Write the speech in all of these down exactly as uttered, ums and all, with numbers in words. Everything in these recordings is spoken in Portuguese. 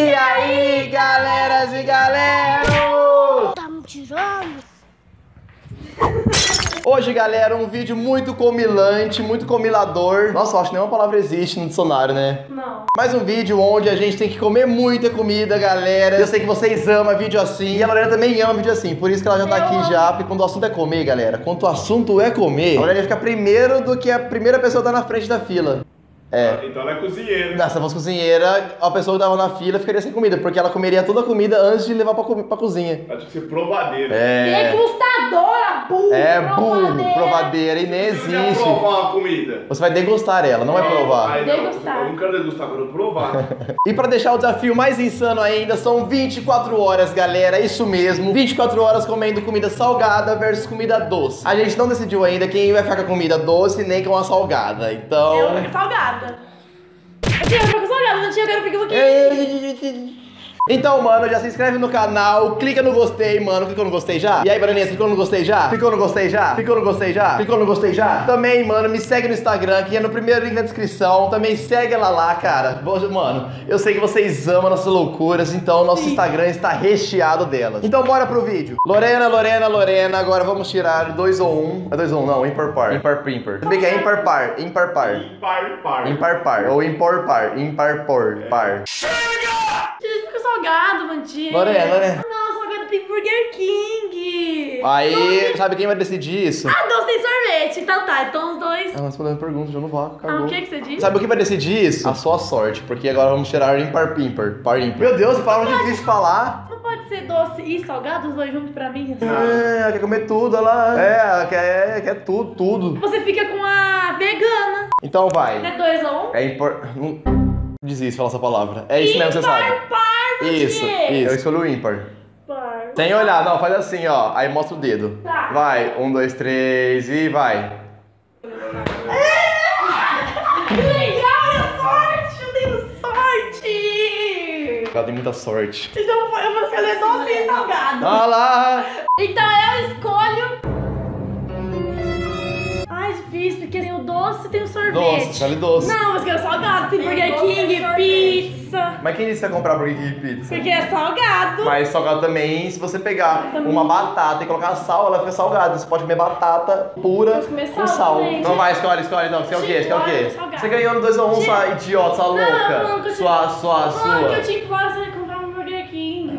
E aí, galeras e galeros? Tá me tirando? Hoje, galera, um vídeo muito comilante, muito comilador. Nossa, eu acho que nenhuma palavra existe no dicionário, né? Não. Mais um vídeo onde a gente tem que comer muita comida, galera. Eu sei que vocês amam vídeo assim. E a Lorena também ama vídeo assim. Por isso que ela já tá eu aqui amo. já. Porque quando o assunto é comer, galera, quando o assunto é comer, a Lorena fica primeiro do que a primeira pessoa que tá na frente da fila. É. Então ela é cozinheira. Não, se ela fosse cozinheira, a pessoa que tava na fila ficaria sem comida, porque ela comeria toda a comida antes de levar pra, co pra cozinha. Ela tinha que ser provadeira. É. Degustadora, burro! É, burro, provadeira, e nem existe. Você vai provar uma comida. Você vai degustar ela, não é, vai provar. Ai, não, degustar. Eu não quero degustar, eu quero provar. E pra deixar o desafio mais insano ainda, são vinte e quatro horas, galera, isso mesmo. vinte e quatro horas comendo comida salgada versus comida doce. A gente não decidiu ainda quem vai ficar com a comida doce nem com a salgada, então... Eu quero salgada. Eu tinha que ficar com salgada, eu tinha que ficar com aqui. Então, mano, já se inscreve no canal, clica no gostei, mano. Clicou no gostei já? E aí, Braninha, clicou no gostei já? Clicou no gostei já? Clicou no gostei já? Clicou no gostei já? Também, mano, me segue no Instagram, que é no primeiro link na descrição. Também segue ela lá, cara. Mano, eu sei que vocês amam nossas loucuras, então nosso Sim. Instagram está recheado delas. Então, bora pro vídeo. Lorena, Lorena, Lorena, agora vamos tirar dois ou um. É dois ou um, não, ímpar par. Ímpar, ímpar. Você vê que é ímpar par, ímpar par. Ímpar par. Ímpar par, ou ímpar par, ímpar por, par. Chega! Salgado, Mandinho. Lorena, Lorena. Não, salgado tem Burger King. Aí, doce... sabe quem vai decidir isso? Ah, doce tem sorvete. Então tá, então os dois. Ah, mas falando pergunta, já não vá. Ah, o que, que você disse? Sabe o que vai decidir isso? A sua sorte, porque agora vamos tirar ímpar pímpar. Par ímpar. Meu Deus, palavra pode... difícil de falar. Não pode ser doce e salgado, os dois juntos pra mim. Assim. É, ela quer comer tudo, ela. É, ela quer, ela quer tudo, tudo. Você fica com a vegana. Então vai. É dois ou um? É impor. Não desiste falar essa palavra. É isso mesmo, você sabe. Isso, isso, eu escolhi o ímpar. Par. Sem olhar, não, faz assim, ó. Aí mostra o dedo. Tá. Vai, um, dois, três e vai. Que legal, olha sorte, eu tenho sorte. Ela tem muita sorte. Então eu vou escolher doce e salgado. Olha lá. Então eu escolho. Ai, difícil, porque tem o doce e tem o sorvete. Doce, escolhe doce. Não, mas quero salgado, tem Burger King, pizza. Mas quem disse que ia comprar Burger King pizza? Porque é salgado. Mas salgado também, se você pegar também. uma batata e colocar sal, ela fica salgada. Você pode comer batata pura comer com sal. Também. Não vai, escolhe, escolhe. Não, você é o quê? Você é o quê? Você ganhou no dois a um, sua idiota, sua louca. Não, não, sua, sua, sua. Não, que eu tinha que você comprar um Burger King.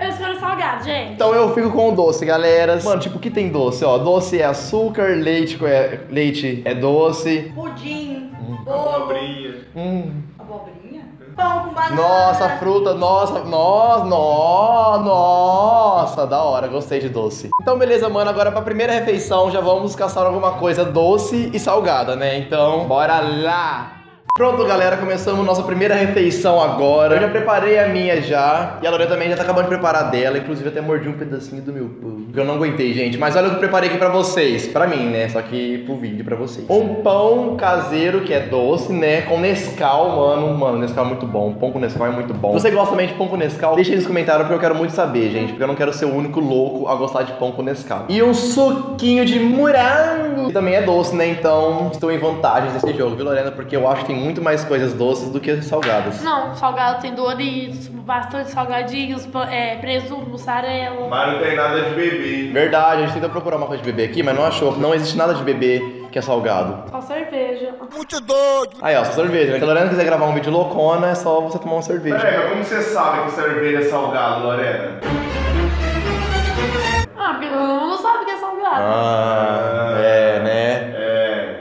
Eu escolho salgado, gente. Então eu fico com o doce, galera. Mano, tipo, o que tem doce? Ó, doce é açúcar, leite é, leite é doce. Pudim, hum. abobrinha. Hum. Abobrinha? Pão com banana. Nossa, fruta, nossa, nossa, nossa, nossa, da hora, gostei de doce. Então beleza, mano, agora pra primeira refeição já vamos caçar alguma coisa doce e salgada, né? Então, bora lá! Pronto, galera, começamos nossa primeira refeição agora. Eu já preparei a minha já, e a Lorena também já tá acabando de preparar dela. Inclusive até mordi um pedacinho do meu pão, porque eu não aguentei, gente. Mas olha o que eu preparei aqui pra vocês. Pra mim, né, só que pro vídeo, pra vocês. Um pão caseiro, que é doce, né, com Nescau, mano. Mano, Nescau é muito bom, pão com Nescau é muito bom. Se você gosta também de pão com Nescau, deixa aí nos comentários, porque eu quero muito saber, gente. Porque eu não quero ser o único louco a gostar de pão com Nescau. E um suquinho de morango, que também é doce, né, então estou em vantagens nesse jogo, viu, Lorena? Porque eu acho que tem muito mais coisas doces do que salgadas. Não, salgado tem Doritos, bastante salgadinhos, é, presunto, mussarela. Mas não tem nada de bebê. Verdade, a gente tentou procurar uma coisa de bebê aqui, mas não achou. Não existe nada de bebê que é salgado. Só cerveja. Muito doido! Aí, ó, só cerveja. Se a Lorena quiser gravar um vídeo loucona, é só você tomar uma cerveja. Pera aí, como você sabe que cerveja é salgado, Lorena? Ah, porque todo mundo sabe que é salgado. Ah, é, né?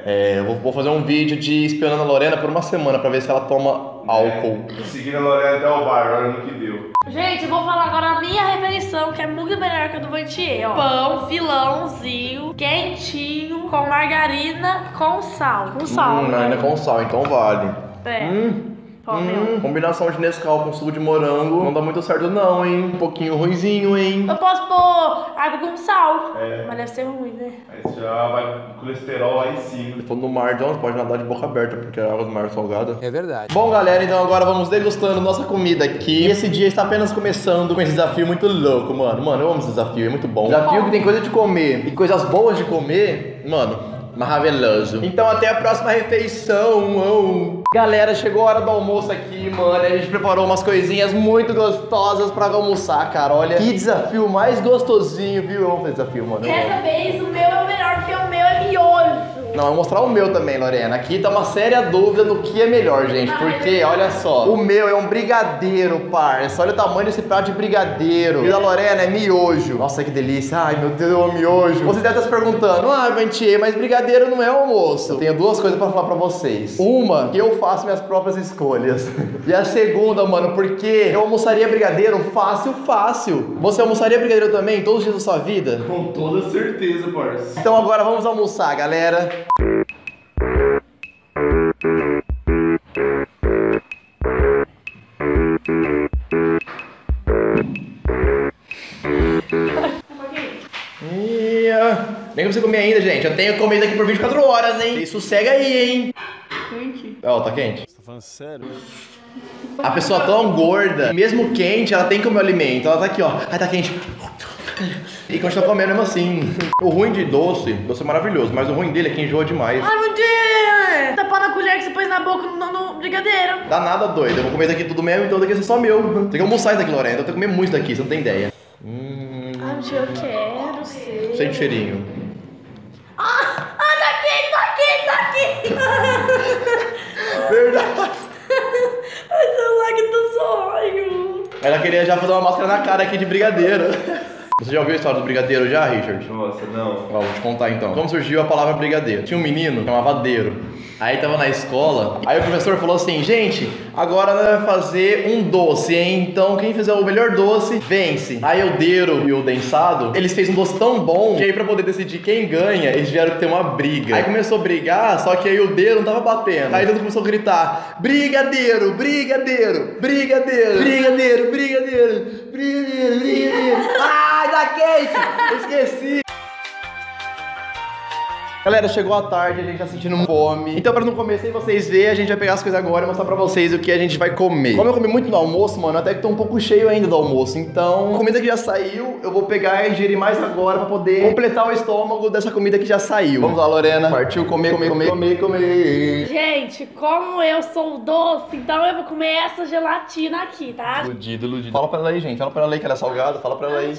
É, eu vou, vou fazer um vídeo de espionando a Lorena por uma semana pra ver se ela toma álcool. É, seguindo a Lorena até o bar, olha no que deu. Gente, eu vou falar agora a minha refeição, que é muito melhor que a do Vantier, ó. Pão, filãozinho, quentinho, com margarina, com sal. Com sal, hum, né? Ainda com sal, então vale. É. Hum. Hum, combinação de Nescau com suco de morango não dá muito certo não, hein? Um pouquinho ruizinho, hein? Eu posso pôr água com sal, é. mas deve ser ruim, né? Aí você já vai com colesterol lá em cima. Se for no mar, então você pode nadar de boca aberta, porque a água do mar é salgada. É verdade. Bom, galera, então agora vamos degustando nossa comida aqui. E esse dia está apenas começando com esse desafio muito louco, mano. Mano, eu amo esse desafio, é muito bom. Desafio que tem coisa de comer e coisas boas de comer, mano... maravilhoso. Então até a próxima refeição. Galera, chegou a hora do almoço aqui, mano. A gente preparou umas coisinhas muito gostosas pra almoçar, cara. Olha que desafio mais gostosinho, viu? Vamos fazer desafio, mano. Dessa vez o meu é o melhor, porque o meu é miojo. Não, eu vou mostrar o meu também, Lorena. Aqui tá uma séria dúvida do que é melhor, gente. Porque, olha só, o meu é um brigadeiro, parça. Olha o tamanho desse prato de brigadeiro. E o da Lorena é miojo. Nossa, que delícia. Ai, meu Deus, eu amo miojo. Vocês devem estar se perguntando, ah, Vantier, mas brigadeiro não é almoço. Eu tenho duas coisas pra falar pra vocês. Uma, que eu faço minhas próprias escolhas. E a segunda, mano, porque eu almoçaria brigadeiro fácil, fácil. Você almoçaria brigadeiro também todos os dias da sua vida? Com toda certeza, parça. Então agora vamos almoçar, galera. Nem comecei a comer ainda, gente. Eu tenho comido aqui por vinte e quatro horas, hein? Isso sossega aí, hein? Quente. Ó, oh, tá quente. Você tá falando sério? A pessoa tão gorda, mesmo quente, ela tem que comer o alimento. Ela tá aqui, ó. Ai, tá quente. E continua comendo mesmo assim. O ruim de doce, doce é maravilhoso, mas o ruim dele é que enjoa demais. Ai, meu Deus! Tapar na colher que você pôs na boca no, no brigadeiro. Dá nada, doido. Eu vou comer isso aqui tudo mesmo, então daqui é só meu. Tem que almoçar isso aqui, Lorena. Eu tenho que comer muito daqui, você não tem ideia. Hum. Ai, eu quero ser. Sem cheirinho. Ah, tá aqui, tá aqui, tá aqui! Verdade! Ai, seu lag do sonho. Ela queria já fazer uma máscara na cara aqui de brigadeiro. Você já ouviu a história do brigadeiro já, Richard? Nossa, não. Ó, vou te contar então. Como surgiu a palavra brigadeiro? Tinha um menino, chamava Deiro. Aí tava na escola, aí o professor falou assim, gente, agora nós vamos fazer um doce, hein? Então quem fizer o melhor doce, vence. Aí o Deiro e o Densado, eles fez um doce tão bom, que aí pra poder decidir quem ganha, eles tiveram que ter uma briga. Aí começou a brigar, só que aí o Deiro não tava batendo. Aí todo mundo começou a gritar, brigadeiro, brigadeiro, brigadeiro, brigadeiro, brigadeiro, brigadeiro, brigadeiro. Ai, tá quente, esqueci. Galera, chegou a tarde, a gente tá sentindo fome. Então pra não comer sem vocês verem, a gente vai pegar as coisas agora e mostrar pra vocês o que a gente vai comer. Como eu comi muito no almoço, mano, até que tô um pouco cheio ainda do almoço. Então a comida que já saiu, eu vou pegar e ingerir mais agora pra poder completar o estômago dessa comida que já saiu. Vamos lá, Lorena. Partiu comer, comer, comer, comer, comer. Gente, como eu sou doce, então eu vou comer essa gelatina aqui, tá? Iludido, iludido. Fala pra ela aí, gente. Fala pra ela aí que ela é salgada. Fala pra ela aí.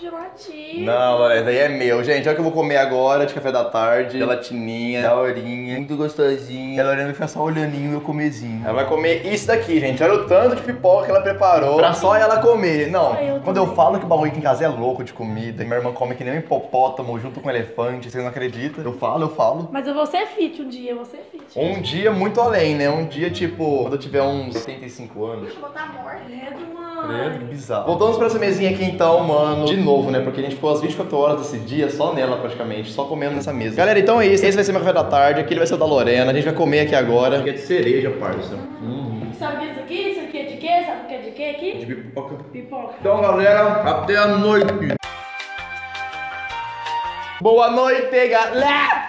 Gelatina. Não, Lorena, daí é meu. Gente, olha o que eu vou comer agora de café da tarde. Gelatininha, daorinha, muito gostosinha. A Lorena vai ficar só olhando o meu comezinho. Ela vai comer isso daqui, gente. Olha o tanto de pipoca que ela preparou pra só ela comer. Não, ah, eu quando também. Eu falo que o bagulho aqui em casa é louco de comida, minha irmã come que nem um hipopótamo junto com um elefante, vocês não acreditam. Eu falo, eu falo. Mas eu vou ser fit um dia, eu vou ser fit. Um dia muito além, né? Um dia, tipo, quando eu tiver uns setenta e cinco anos. Eu vou estar morrendo, mano. É, que bizarro. Voltamos pra essa mesinha aqui então, mano. De novo, né? Porque a gente ficou as vinte e quatro horas desse dia só nela, praticamente. Só comendo nessa mesa. Galera, então é isso. Esse vai ser meu café da tarde. Aquele vai ser o da Lorena. A gente vai comer aqui agora. Aqui é de cereja, parça. Hum. Sabe isso aqui? Isso aqui é de quê? Sabe o que é de quê aqui? De pipoca. Pipoca. Então, galera, até a noite. Boa noite, galera!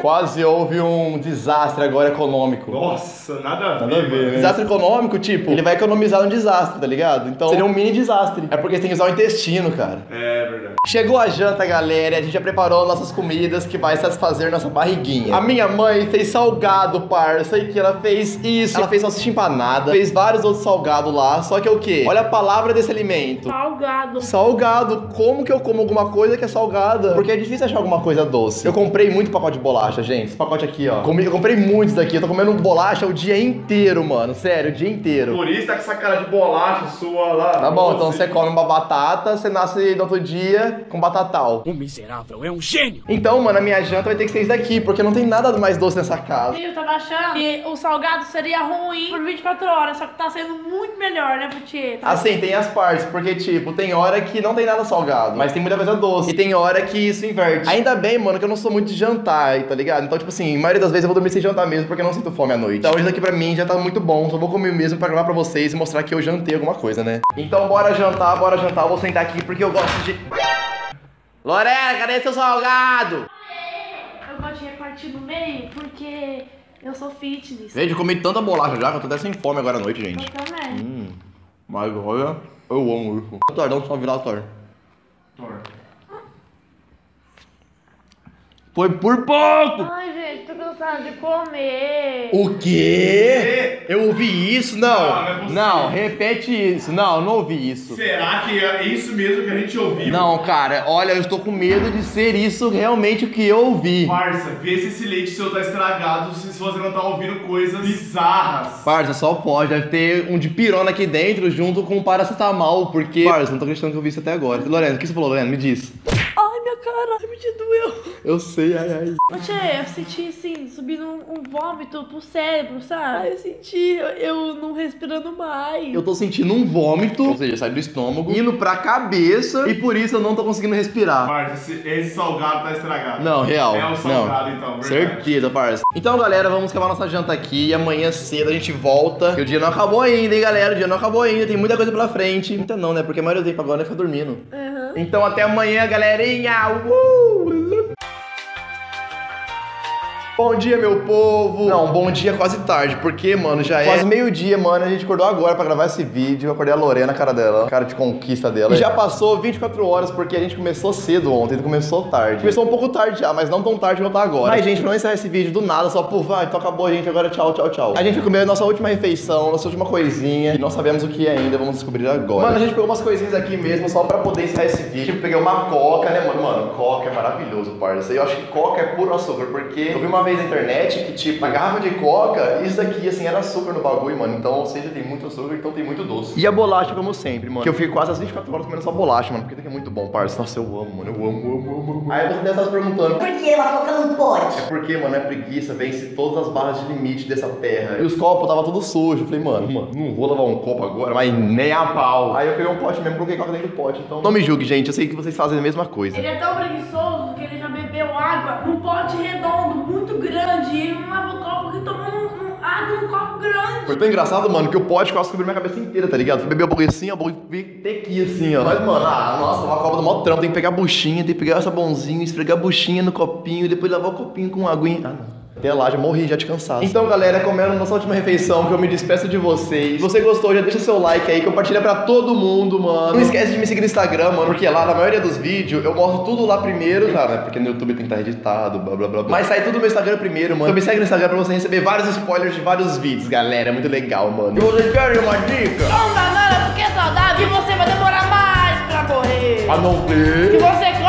Quase houve um desastre agora econômico. Nossa, nada a nada ver, ver né? Desastre econômico, tipo, ele vai economizar um desastre, tá ligado? Então seria um mini desastre. É porque tem que usar o intestino, cara. É verdade. Chegou a janta, galera. A gente já preparou nossas comidas que vai satisfazer nossa barriguinha. A minha mãe fez salgado, parça. E que ela fez isso. Ela fez salsicha empanada. Fez vários outros salgados lá. Só que é o quê? Olha a palavra desse alimento. Salgado. Salgado. Como que eu como alguma coisa que é salgada? Porque é difícil achar alguma coisa doce. Eu comprei muito pacote de bolacha, gente. Esse pacote aqui, ó. Comi, eu comprei muitos daqui. Eu tô comendo bolacha o dia inteiro, mano. Sério, o dia inteiro. Por isso tá com essa cara de bolacha sua lá. Tá bom, você. Então você come uma batata, você nasce no outro dia com batatal. O miserável é um gênio. Então, mano, a minha janta vai ter que ser isso daqui, porque não tem nada mais doce nessa casa. Eu tava achando que o salgado seria ruim por vinte e quatro horas, só que tá sendo muito melhor, né, Putiê? Tá assim, tem as partes, porque, tipo, tem hora que não tem nada salgado, mas tem muita coisa doce. E tem hora que isso inverte. Ainda bem, mano, que eu não sou muito de jantar, tá ligado? Então, tipo assim, a maioria das vezes eu vou dormir sem jantar mesmo, porque eu não sinto fome à noite. Então, hoje daqui pra mim já tá muito bom, só vou comer mesmo pra gravar pra vocês e mostrar que eu jantei alguma coisa, né? Então, bora jantar, bora jantar. Eu vou sentar aqui porque eu gosto de... Lorena, cadê seu salgado? Eu gosto de repartir no meio, porque eu sou fitness. Gente, eu comi tanta bolacha já que eu tô até sem fome agora à noite, gente. Eu também. Hum, mas olha, eu amo isso. Tor, dá um salve lá, Tor. Tor. Foi por pouco! Ai, gente, tô cansado de comer. O quê? Eu ouvi isso? Não, não, não, repete isso. Não, não ouvi isso. Será que é isso mesmo que a gente ouviu? Não, cara, olha, eu estou com medo de ser isso realmente o que eu ouvi. Parça, vê se esse leite seu tá estragado, se você não tá ouvindo coisas bizarras. Parça, só pode, deve ter um de pirona aqui dentro junto com um paracetamol, porque... Parça, não tô acreditando que eu vi isso até agora. Lorena, o que você falou, Lorena? Me diz. Ai, minha cara, me doeu. Eu sei, ai, ai. Ô, tchê, eu senti, assim, subindo um, um vômito pro cérebro, sabe? Ai, eu senti eu, eu não respirando mais. Eu tô sentindo um vômito, ou seja, sai do estômago, indo pra cabeça, e por isso eu não tô conseguindo respirar. Parça, esse, esse salgado tá estragado. Não, real. É o salgado, não. Então, verdade. Certeza, parça. Então, galera, vamos acabar nossa janta aqui. E amanhã cedo a gente volta. Porque o dia não acabou ainda, hein, galera? O dia não acabou ainda. Tem muita coisa pela frente. Muita não, né? Porque a maioria do tempo agora é ficar dormindo. Uhum. Então, até amanhã, galerinha. Uh! Bom dia, meu povo! Não, bom dia quase tarde, porque, mano, já é quase meio-dia, mano, a gente acordou agora pra gravar esse vídeo. Eu acordei a Lorena, a cara dela, a cara de conquista dela. E já passou vinte e quatro horas, porque a gente começou cedo ontem, começou tarde. Começou um pouco tarde já, mas não tão tarde quanto tá agora. Mas, gente, pra não encerrar esse vídeo do nada, só pô, vai, então acabou, gente, agora tchau, tchau, tchau. A gente comeu a nossa última refeição, nossa última coisinha, e não sabemos o que ainda, vamos descobrir agora. Mano, a gente pegou umas coisinhas aqui mesmo, só pra poder encerrar esse vídeo. Tipo, peguei uma coca, né, mano? Mano, coca é maravilhoso, parça. Eu acho que coca é puro açúcar, porque eu vi uma vez na internet que, tipo, a garrafa de coca, isso daqui, assim, era açúcar no bagulho, mano. Então, ou seja, tem muito açúcar, então tem muito doce. E a bolacha, como sempre, mano. Que eu fico quase as vinte e quatro horas comendo só bolacha, mano. Porque daqui é muito bom, parça. Nossa, eu amo, mano. Eu amo, amo, amo, amo. Aí você deve estar se perguntando: por que a coca não pode? É porque, mano, é preguiça, vence todas as barras de limite dessa terra. E os copos tava tudo sujo. Eu falei, mano, mano, não vou lavar um copo agora, mas nem a pau. Aí eu peguei um pote mesmo, coloquei coca dentro do pote. Então, não me julgue, gente. Eu sei que vocês fazem a mesma coisa. Ele é tão preguiçoso que ele já bebeu água num pote redondo, muito grande, ele não lava o copo que tomou um, um água num copo grande. Foi tão engraçado, mano, que o pote quase cobriu minha cabeça inteira, tá ligado? Bebeu um pouquinho assim, ó, bebeu tequi assim, ó. Mas, mano, ah, nossa, uma copa do maior trampo, tem que pegar a buchinha, tem que pegar essa bonzinha, esfregar a buchinha no copinho, depois lavar o copinho com aguinha. Ah, não. Até lá, já morri, já de cansado. Então, galera, comendo nossa última refeição, que eu me despeço de vocês. Se você gostou, já deixa seu like aí, compartilha pra todo mundo, mano. Não esquece de me seguir no Instagram, mano, porque lá, na maioria dos vídeos, eu mostro tudo lá primeiro, cara, né? Porque no YouTube tem que estar editado, blá, blá, blá, blá. Mas sai tudo no meu Instagram primeiro, mano. Então me segue no Instagram pra você receber vários spoilers de vários vídeos, galera. É muito legal, mano. E vocês querem uma dica? Não, banana, porque é saudável e você vai demorar mais pra morrer. A não ter... Se você